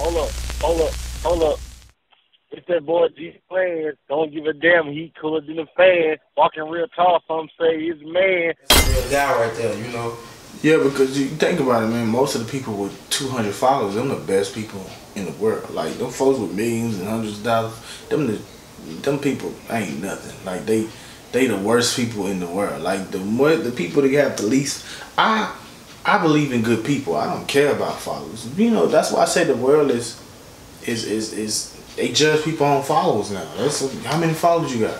Hold up. It's that boy G Flair. Don't give a damn. He cooler than a fan. Walking real tall. Some say he's man. That's a real guy right there, you know. Yeah, because you think about it, man. Most of the people with 200 followers, them the best people in the world. Like them folks with millions and hundreds of dollars, them people ain't nothing. Like they the worst people in the world. Like the people that have the least. I believe in good people. I don't care about followers. You know, that's why I say the world is they judge people on followers now. How many followers you got?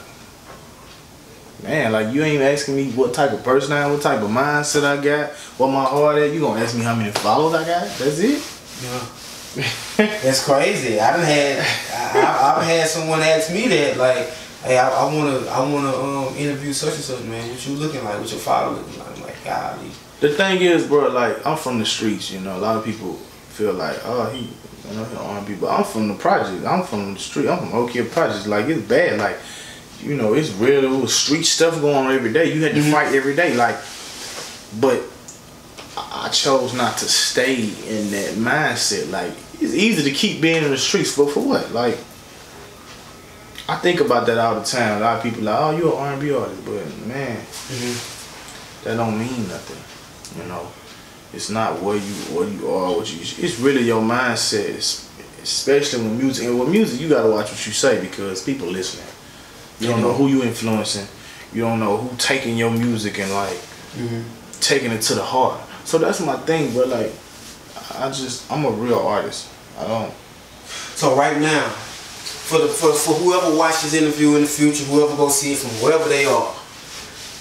Man, like you ain't asking me what type of person I am, what type of mindset I got, what my heart at. You gonna ask me how many followers I got? That's it? Yeah. That's crazy. I've had someone ask me that, like, hey, I wanna interview such and such, man. What you looking like? What your followers looking like? I'm like, golly. The thing is, bro, like, I'm from the streets, you know. A lot of people feel like, oh, he, you know, he don't want to be, but I'm from the project. I'm from the street. I'm from Oak Hill Project. Like, it's bad. Like, you know, it's real street stuff going on every day. You had to fight every day. Like, but I chose not to stay in that mindset. Like, it's easy to keep being in the streets, but for what? Like, I think about that all the time. A lot of people are like, oh, you're an R&B artist, but, man, that don't mean nothing. You know, it's not what you are. It's really your mindset, especially with music. And with music, you gotta watch what you say because people listening. You don't know who you influencing. You don't know who taking your music and like taking it to the heart. So that's my thing. But like, I'm a real artist. I don't. So right now, for whoever watches this interview in the future, whoever go see it from wherever they are.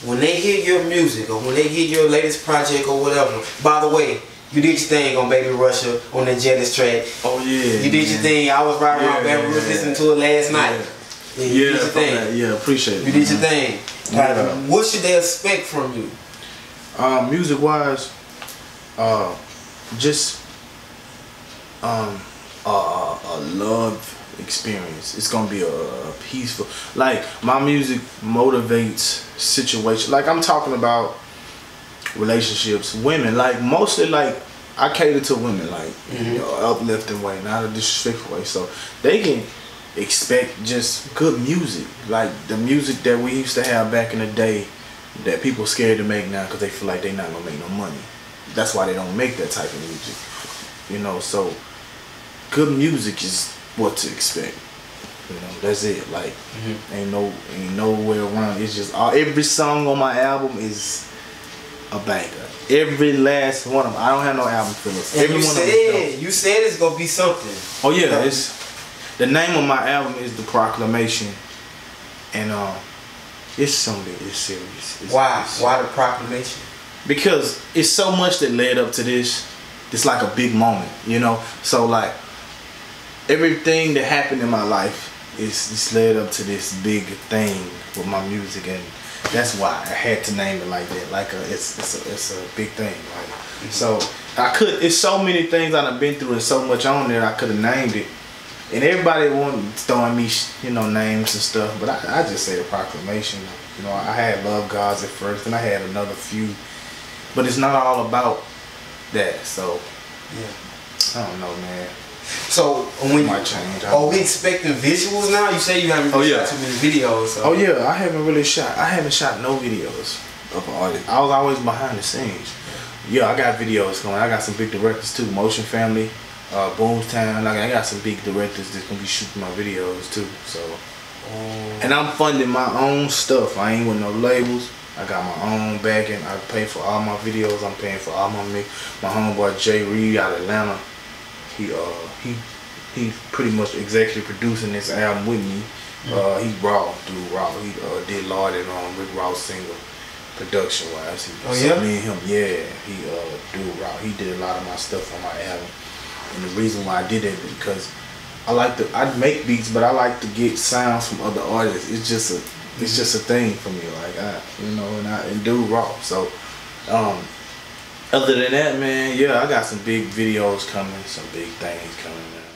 When they hear your music or when they hear your latest project or whatever, by the way, you did your thing on Baby Russia on the Jettys track. Oh yeah. You did your thing. I was riding around Baby Russia listening to it last night. Yeah, you did your thing. Yeah, appreciate it. You did your thing. Like, what should they expect from you? Music wise, just a love experience. It's gonna be a peaceful, like, my music motivates situations. Like, I'm talking about relationships, women, like, mostly, like, I cater to women, like, you know, uplifting way, not a disrespectful way, so they can expect just good music, like the music that we used to have back in the day that people scared to make now because they feel like they're not gonna make no money. That's why they don't make that type of music, you know. So good music is what to expect, you know. That's it. Like, ain't no way around. It's just every song on my album is a banger. Every last one of them. I don't have no album fillers. Every one of them. You said it's gonna be something. Oh yeah, you know? It's the name of my album is The Proclamation, and it's something. It's serious. Why The Proclamation? Because it's so much that led up to this. It's like a big moment, you know. So like, everything that happened in my life is led up to this big thing with my music, and that's why I had to name it like that. Like, it's a big thing. Like, so I could. It's so many things I've been through and so much on there. I could have named it, and everybody wanted throwing me, you know, names and stuff. But I just say The Proclamation. You know, I had Love Gods at first, and I had another few, but it's not all about that. So yeah, I don't know, man. So when might change. Are we expecting visuals now? You say you haven't really shot too many videos. So. Oh yeah, I haven't shot no videos of an artist. I was always behind the scenes. Yeah, I got videos going. I got some big directors too. Motion Family, Boomstown. Like, I got some big directors that's gonna be shooting my videos too. So, and I'm funding my own stuff. I ain't with no labels. I got my own backing. I pay for all my videos. I'm paying for all my mix. My homeboy Jay Reed out of Atlanta. He's pretty much exactly producing this album with me. He's Raw, dude. Raw. He did Lord and Rick Raw single production wise. Me and him, he dude Raw. He did a lot of my stuff on my album, and the reason why I did it is because I make beats, but I like to get sounds from other artists. It's just a thing for me, like and dude Raw. So other than that, man, yeah, I got some big videos coming, some big things coming, man.